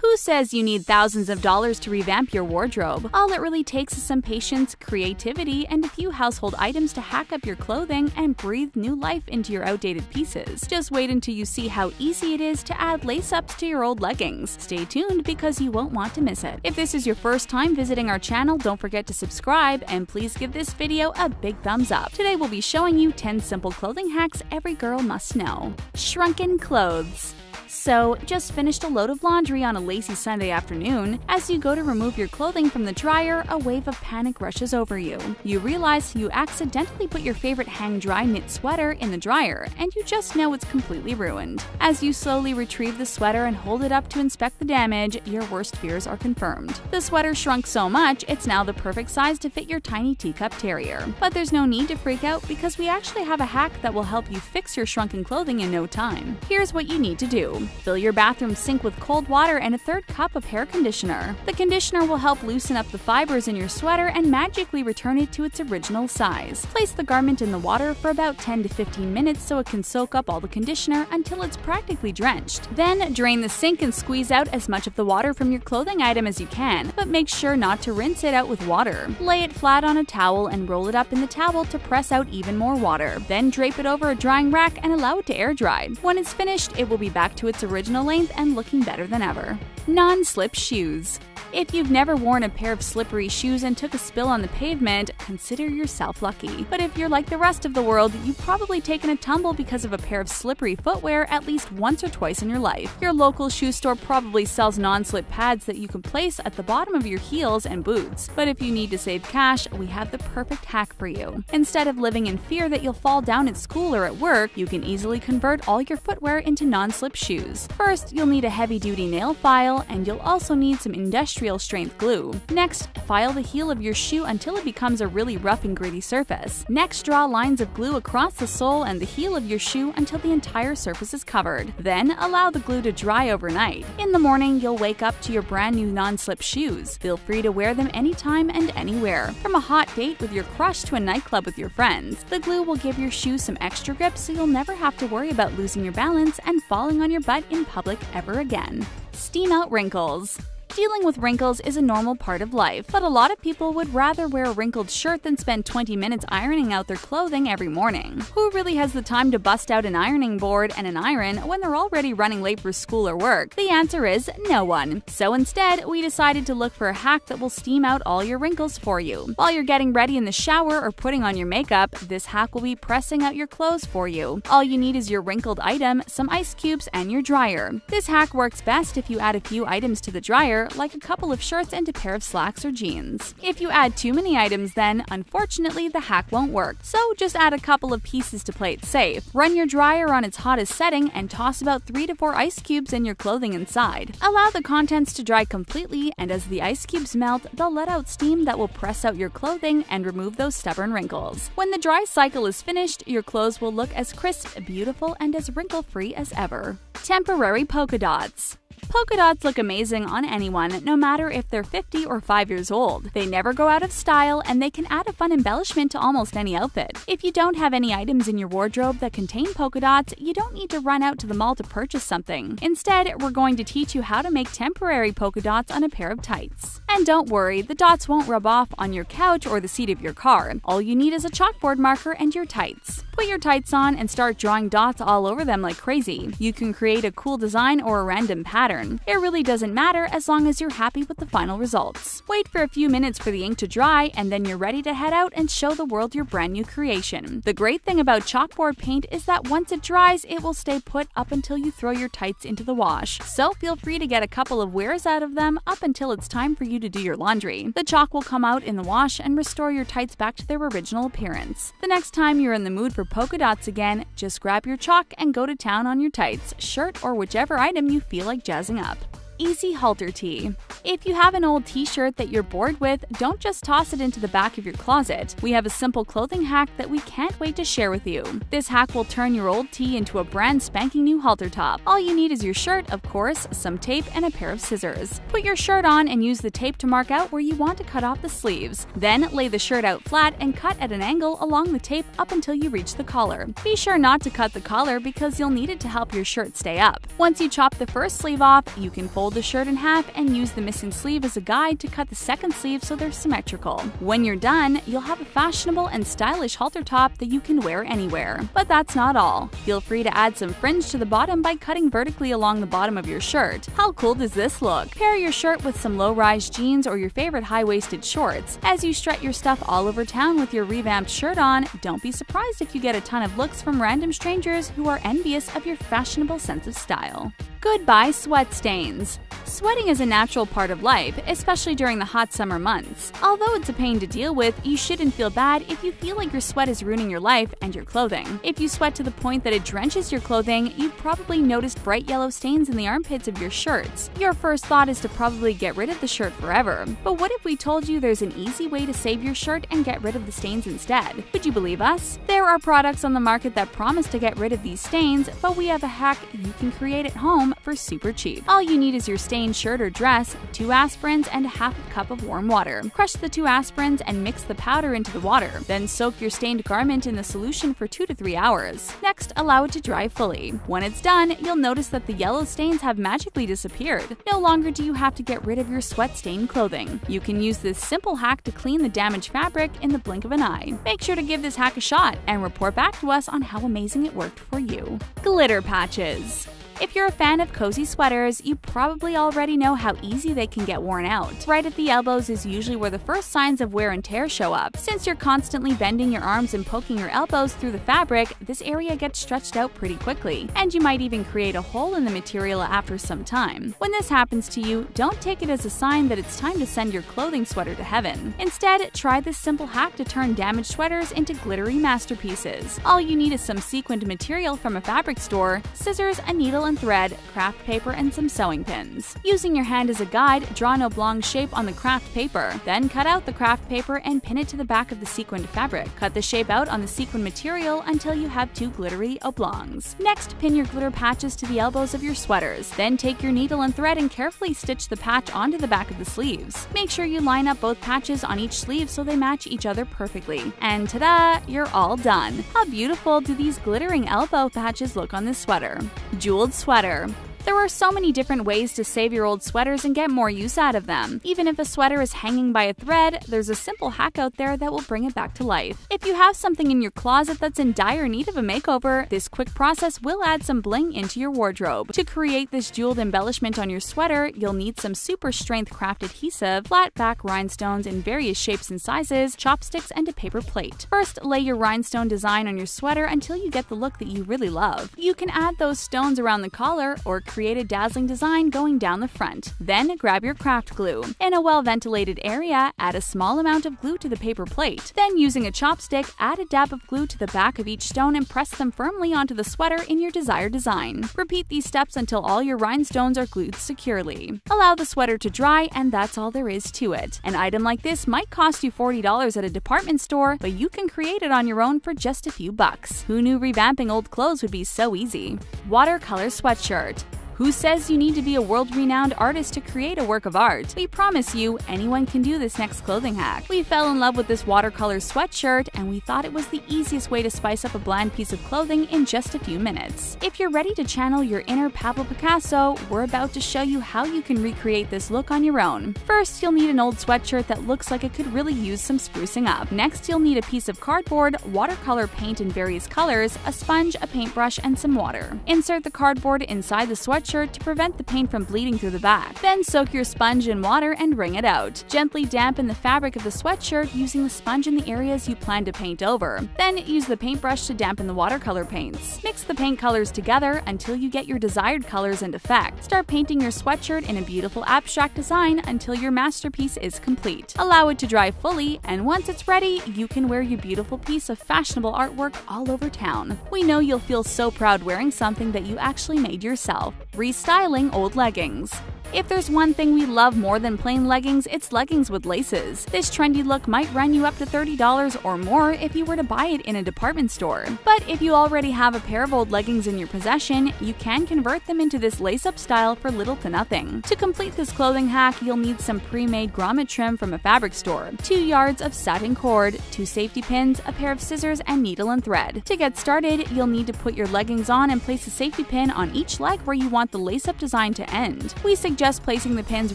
Who says you need thousands of dollars to revamp your wardrobe? All it really takes is some patience, creativity, and a few household items to hack up your clothing and breathe new life into your outdated pieces. Just wait until you see how easy it is to add lace-ups to your old leggings. Stay tuned because you won't want to miss it. If this is your first time visiting our channel, don't forget to subscribe and please give this video a big thumbs up. Today we'll be showing you 10 simple clothing hacks every girl must know. Shrunken clothes. So, just finished a load of laundry on a lazy Sunday afternoon. As you go to remove your clothing from the dryer, a wave of panic rushes over you. You realize you accidentally put your favorite hang-dry knit sweater in the dryer, and you just know it's completely ruined. As you slowly retrieve the sweater and hold it up to inspect the damage, your worst fears are confirmed. The sweater shrunk so much, it's now the perfect size to fit your tiny teacup terrier. But there's no need to freak out because we actually have a hack that will help you fix your shrunken clothing in no time. Here's what you need to do. Fill your bathroom sink with cold water and a third cup of hair conditioner. The conditioner will help loosen up the fibers in your sweater and magically return it to its original size. Place the garment in the water for about 10 to 15 minutes so it can soak up all the conditioner until it's practically drenched. Then, drain the sink and squeeze out as much of the water from your clothing item as you can, but make sure not to rinse it out with water. Lay it flat on a towel and roll it up in the towel to press out even more water. Then drape it over a drying rack and allow it to air dry. When it's finished, it will be back to its original length and looking better than ever. Non-slip shoes. If you've never worn a pair of slippery shoes and took a spill on the pavement, consider yourself lucky. But if you're like the rest of the world, you've probably taken a tumble because of a pair of slippery footwear at least once or twice in your life. Your local shoe store probably sells non-slip pads that you can place at the bottom of your heels and boots. But if you need to save cash, we have the perfect hack for you. Instead of living in fear that you'll fall down at school or at work, you can easily convert all your footwear into non-slip shoes. First, you'll need a heavy-duty nail file, and you'll also need some industrial strength glue. Next, file the heel of your shoe until it becomes a really rough and gritty surface. Next, draw lines of glue across the sole and the heel of your shoe until the entire surface is covered. Then, allow the glue to dry overnight. In the morning, you'll wake up to your brand new non-slip shoes. Feel free to wear them anytime and anywhere, from a hot date with your crush to a nightclub with your friends. The glue will give your shoes some extra grip so you'll never have to worry about losing your balance and falling on your butt in public ever again. Steam out wrinkles. Dealing with wrinkles is a normal part of life, but a lot of people would rather wear a wrinkled shirt than spend 20 minutes ironing out their clothing every morning. Who really has the time to bust out an ironing board and an iron when they're already running late for school or work? The answer is no one. So instead, we decided to look for a hack that will steam out all your wrinkles for you. While you're getting ready in the shower or putting on your makeup, this hack will be pressing out your clothes for you. All you need is your wrinkled item, some ice cubes, and your dryer. This hack works best if you add a few items to the dryer, like a couple of shirts and a pair of slacks or jeans. If you add too many items then, unfortunately, the hack won't work. So just add a couple of pieces to play it safe. Run your dryer on its hottest setting and toss about 3 to 4 ice cubes and your clothing inside. Allow the contents to dry completely, and as the ice cubes melt, they'll let out steam that will press out your clothing and remove those stubborn wrinkles. When the dry cycle is finished, your clothes will look as crisp, beautiful, and as wrinkle-free as ever. Temporary polka dots. Polka dots look amazing on anyone, no matter if they're 50 or 5 years old. They never go out of style, and they can add a fun embellishment to almost any outfit. If you don't have any items in your wardrobe that contain polka dots, you don't need to run out to the mall to purchase something. Instead, we're going to teach you how to make temporary polka dots on a pair of tights. And don't worry, the dots won't rub off on your couch or the seat of your car. All you need is a chalkboard marker and your tights. Put your tights on and start drawing dots all over them like crazy. You can create a cool design or a random pattern. It really doesn't matter as long as you're happy with the final results. Wait for a few minutes for the ink to dry, and then you're ready to head out and show the world your brand new creation. The great thing about chalkboard paint is that once it dries, it will stay put up until you throw your tights into the wash. So feel free to get a couple of wears out of them up until it's time for you to do your laundry. The chalk will come out in the wash and restore your tights back to their original appearance. The next time you're in the mood for polka dots again, just grab your chalk and go to town on your tights, shirt, or whichever item you feel like jazzing up. Easy halter tee. If you have an old t-shirt that you're bored with, don't just toss it into the back of your closet. We have a simple clothing hack that we can't wait to share with you. This hack will turn your old tee into a brand spanking new halter top. All you need is your shirt, of course, some tape, and a pair of scissors. Put your shirt on and use the tape to mark out where you want to cut off the sleeves. Then lay the shirt out flat and cut at an angle along the tape up until you reach the collar. Be sure not to cut the collar because you'll need it to help your shirt stay up. Once you chop the first sleeve off, you can fold the shirt in half and use the missing sleeve as a guide to cut the second sleeve so they're symmetrical. When you're done, you'll have a fashionable and stylish halter top that you can wear anywhere. But that's not all. Feel free to add some fringe to the bottom by cutting vertically along the bottom of your shirt. How cool does this look? Pair your shirt with some low-rise jeans or your favorite high-waisted shorts. As you strut your stuff all over town with your revamped shirt on, don't be surprised if you get a ton of looks from random strangers who are envious of your fashionable sense of style. Goodbye sweat stains. Sweating is a natural part of life, especially during the hot summer months. Although it's a pain to deal with, you shouldn't feel bad if you feel like your sweat is ruining your life and your clothing. If you sweat to the point that it drenches your clothing, you've probably noticed bright yellow stains in the armpits of your shirts. Your first thought is to probably get rid of the shirt forever. But what if we told you there's an easy way to save your shirt and get rid of the stains instead? Would you believe us? There are products on the market that promise to get rid of these stains, but we have a hack you can create at home for super cheap. All you need is your stain shirt or dress, 2 aspirins, and half a cup of warm water. Crush the 2 aspirins and mix the powder into the water. Then soak your stained garment in the solution for 2 to 3 hours. Next, allow it to dry fully. When it's done, you'll notice that the yellow stains have magically disappeared. No longer do you have to get rid of your sweat-stained clothing. You can use this simple hack to clean the damaged fabric in the blink of an eye. Make sure to give this hack a shot and report back to us on how amazing it worked for you. Glitter patches. If you're a fan of cozy sweaters, you probably already know how easy they can get worn out. Right at the elbows is usually where the first signs of wear and tear show up. Since you're constantly bending your arms and poking your elbows through the fabric, this area gets stretched out pretty quickly, and you might even create a hole in the material after some time. When this happens to you, don't take it as a sign that it's time to send your clothing sweater to heaven. Instead, try this simple hack to turn damaged sweaters into glittery masterpieces. All you need is some sequined material from a fabric store, scissors, a needle, and thread, craft paper, and some sewing pins. Using your hand as a guide, draw an oblong shape on the craft paper. Then cut out the craft paper and pin it to the back of the sequined fabric. Cut the shape out on the sequined material until you have 2 glittery oblongs. Next, pin your glitter patches to the elbows of your sweaters. Then take your needle and thread and carefully stitch the patch onto the back of the sleeves. Make sure you line up both patches on each sleeve so they match each other perfectly. And ta-da! You're all done! How beautiful do these glittering elbow patches look on this sweater? Jeweled sweater. There are so many different ways to save your old sweaters and get more use out of them. Even if a sweater is hanging by a thread, there's a simple hack out there that will bring it back to life. If you have something in your closet that's in dire need of a makeover, this quick process will add some bling into your wardrobe. To create this jeweled embellishment on your sweater, you'll need some super strength craft adhesive, flat back rhinestones in various shapes and sizes, chopsticks, and a paper plate. First, lay your rhinestone design on your sweater until you get the look that you really love. You can add those stones around the collar or create a dazzling design going down the front. Then grab your craft glue. In a well-ventilated area, add a small amount of glue to the paper plate. Then using a chopstick, add a dab of glue to the back of each stone and press them firmly onto the sweater in your desired design. Repeat these steps until all your rhinestones are glued securely. Allow the sweater to dry, and that's all there is to it. An item like this might cost you $40 at a department store, but you can create it on your own for just a few bucks. Who knew revamping old clothes would be so easy? Watercolor sweatshirt. Who says you need to be a world-renowned artist to create a work of art? We promise you, anyone can do this next clothing hack. We fell in love with this watercolor sweatshirt, and we thought it was the easiest way to spice up a bland piece of clothing in just a few minutes. If you're ready to channel your inner Pablo Picasso, we're about to show you how you can recreate this look on your own. First, you'll need an old sweatshirt that looks like it could really use some sprucing up. Next, you'll need a piece of cardboard, watercolor paint in various colors, a sponge, a paintbrush, and some water. Insert the cardboard inside the sweatshirt to prevent the paint from bleeding through the back. Then soak your sponge in water and wring it out. Gently dampen the fabric of the sweatshirt using the sponge in the areas you plan to paint over. Then use the paintbrush to dampen the watercolor paints. Mix the paint colors together until you get your desired colors and effect. Start painting your sweatshirt in a beautiful abstract design until your masterpiece is complete. Allow it to dry fully, and once it's ready, you can wear your beautiful piece of fashionable artwork all over town. We know you'll feel so proud wearing something that you actually made yourself. restyling old leggings. If there's one thing we love more than plain leggings, it's leggings with laces. This trendy look might run you up to $30 or more if you were to buy it in a department store. But if you already have a pair of old leggings in your possession, you can convert them into this lace-up style for little to nothing. To complete this clothing hack, you'll need some pre-made grommet trim from a fabric store, 2 yards of satin cord, 2 safety pins, a pair of scissors, and needle and thread. To get started, you'll need to put your leggings on and place a safety pin on each leg where you want the lace-up design to end. We suggest placing the pins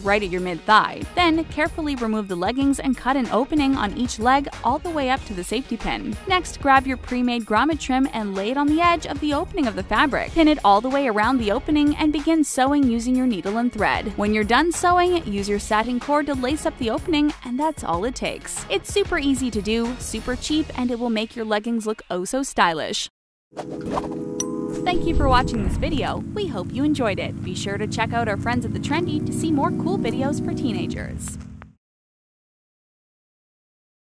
right at your mid-thigh. Then, carefully remove the leggings and cut an opening on each leg all the way up to the safety pin. Next, grab your pre-made grommet trim and lay it on the edge of the opening of the fabric. Pin it all the way around the opening and begin sewing using your needle and thread. When you're done sewing, use your satin cord to lace up the opening, and that's all it takes. It's super easy to do, super cheap, and it will make your leggings look oh so stylish. Thank you for watching this video. We hope you enjoyed it. Be sure to check out our friends at The Trendy to see more cool videos for teenagers.